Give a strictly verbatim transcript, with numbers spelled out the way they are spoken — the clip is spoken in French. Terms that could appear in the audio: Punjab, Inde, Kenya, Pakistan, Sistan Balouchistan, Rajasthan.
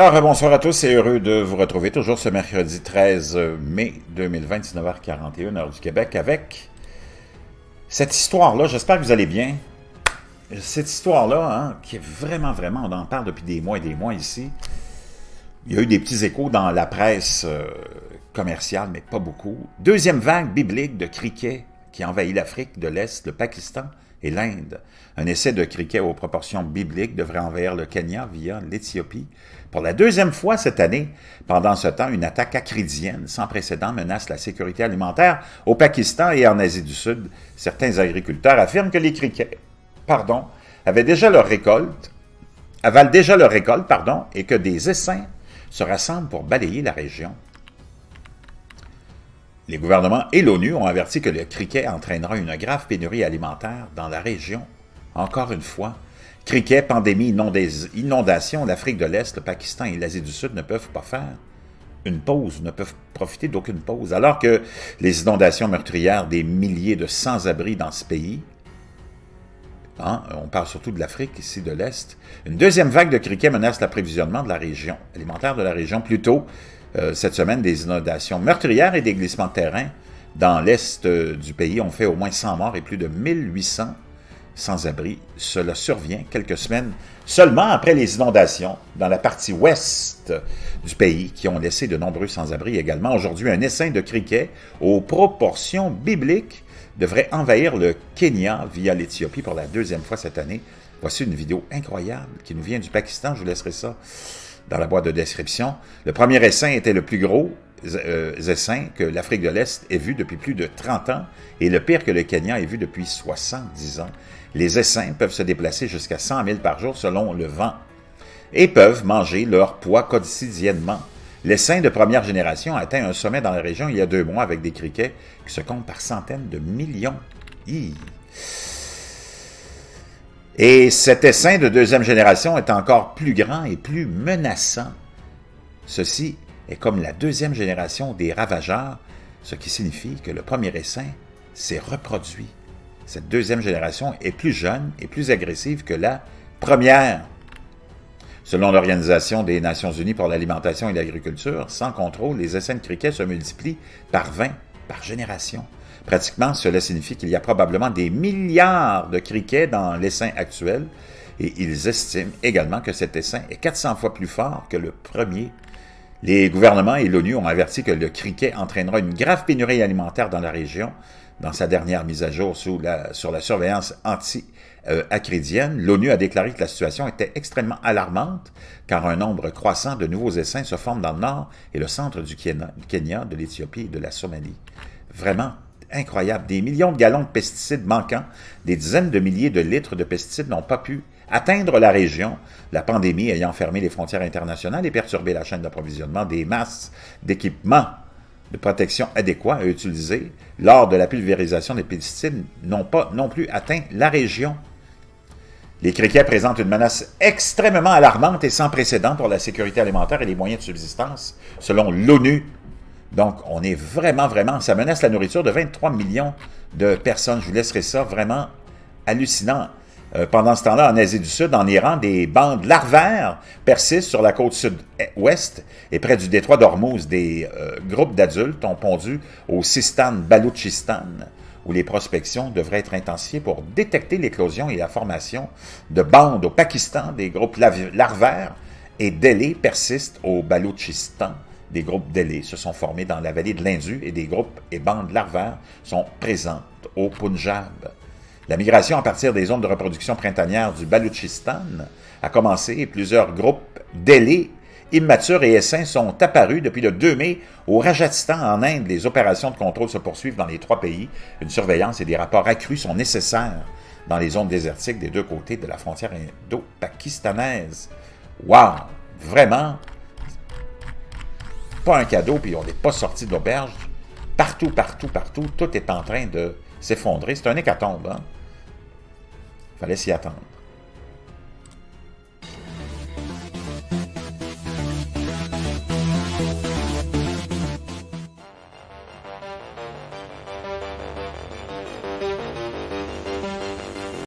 Alors, bonsoir à tous et heureux de vous retrouver toujours ce mercredi treize mai deux mille vingt, dix-neuf heures quarante et un, heure du Québec, avec cette histoire-là, j'espère que vous allez bien, cette histoire-là, hein, qui est vraiment, vraiment, on en parle depuis des mois et des mois ici. Il y a eu des petits échos dans la presse euh, commerciale, mais pas beaucoup. Deuxième vague biblique de criquets qui envahit l'Afrique de l'Est, le Pakistan et l'Inde. Un essai de criquets aux proportions bibliques devrait envahir le Kenya via l'Éthiopie. Pour la deuxième fois cette année, pendant ce temps, une attaque acridienne sans précédent menace la sécurité alimentaire au Pakistan et en Asie du Sud. Certains agriculteurs affirment que les criquets, pardon, avaient déjà leur récolte, avalent déjà leur récolte, pardon, et que des essaims se rassemblent pour balayer la région. Les gouvernements et l'ONU ont averti que le criquet entraînera une grave pénurie alimentaire dans la région. Encore une fois, criquet, pandémie, inondations, l'Afrique de l'Est, le Pakistan et l'Asie du Sud ne peuvent pas faire une pause, ne peuvent profiter d'aucune pause. Alors que les inondations meurtrières des milliers de sans-abri dans ce pays, hein, on parle surtout de l'Afrique, ici de l'Est, une deuxième vague de criquets menace l'approvisionnement de la région, alimentaire de la région, plutôt euh, cette semaine, des inondations meurtrières et des glissements de terrain dans l'Est euh, du pays ont fait au moins cent morts et plus de mille huit cents sans-abri. Cela survient quelques semaines seulement après les inondations dans la partie ouest du pays qui ont laissé de nombreux sans-abri également. Aujourd'hui, un essaim de criquets aux proportions bibliques devrait envahir le Kenya via l'Éthiopie pour la deuxième fois cette année. Voici une vidéo incroyable qui nous vient du Pakistan. Je vous laisserai ça dans la boîte de description. Le premier essaim était le plus gros euh, essaim que l'Afrique de l'Est ait vu depuis plus de trente ans et le pire que le Kenya ait vu depuis soixante-dix ans. Les essaims peuvent se déplacer jusqu'à cent mille par jour selon le vent et peuvent manger leur poids quotidiennement. L'essaim de première génération a atteint un sommet dans la région il y a deux mois avec des criquets qui se comptent par centaines de millions. Hi. Et cet essaim de deuxième génération est encore plus grand et plus menaçant. Ceci est comme la deuxième génération des ravageurs, ce qui signifie que le premier essaim s'est reproduit. Cette deuxième génération est plus jeune et plus agressive que la première. Selon l'Organisation des Nations Unies pour l'alimentation et l'agriculture, sans contrôle, les essaims de criquets se multiplient par vingt par génération. Pratiquement, cela signifie qu'il y a probablement des milliards de criquets dans l'essaim actuel et ils estiment également que cet essaim est quatre cents fois plus fort que le premier. Les gouvernements et l'ONU ont averti que le criquet entraînera une grave pénurie alimentaire dans la région. Dans sa dernière mise à jour sous la, sur la surveillance anti-acridienne, euh, l'ONU a déclaré que la situation était extrêmement alarmante car un nombre croissant de nouveaux essaims se forment dans le nord et le centre du Kenya, de l'Éthiopie et de la Somalie. Vraiment incroyable. Des millions de gallons de pesticides manquants, des dizaines de milliers de litres de pesticides n'ont pas pu atteindre la région, la pandémie ayant fermé les frontières internationales et perturbé la chaîne d'approvisionnement des masses d'équipements de protection adéquats à utiliser lors de la pulvérisation des pesticides n'ont pas non plus atteint la région. Les criquets présentent une menace extrêmement alarmante et sans précédent pour la sécurité alimentaire et les moyens de subsistance, selon l'ONU. Donc, on est vraiment, vraiment... Ça menace la nourriture de vingt-trois millions de personnes. Je vous laisserai ça vraiment hallucinant. Euh, pendant ce temps-là, en Asie du Sud, en Iran, des bandes larvaires persistent sur la côte sud-ouest et près du détroit d'Ormuz. Des euh, groupes d'adultes ont pondu au Sistan Balouchistan, où les prospections devraient être intensifiées pour détecter l'éclosion et la formation de bandes au Pakistan. Des groupes larvaires et d'ailés persistent au Balouchistan. Des groupes d'ailés se sont formés dans la vallée de l'Indus et des groupes et bandes larvaires sont présentes au Punjab. La migration à partir des zones de reproduction printanière du Balouchistan a commencé et plusieurs groupes d'ailés immatures et essaims sont apparus depuis le deux mai au Rajasthan en Inde. Les opérations de contrôle se poursuivent dans les trois pays. Une surveillance et des rapports accrus sont nécessaires dans les zones désertiques des deux côtés de la frontière indo-pakistanaise. Wow! Vraiment, pas un cadeau, puis on n'est pas sorti de l'auberge. Partout, partout, partout, tout est en train de s'effondrer. C'est un hécatombe, hein? Fallait s'y attendre.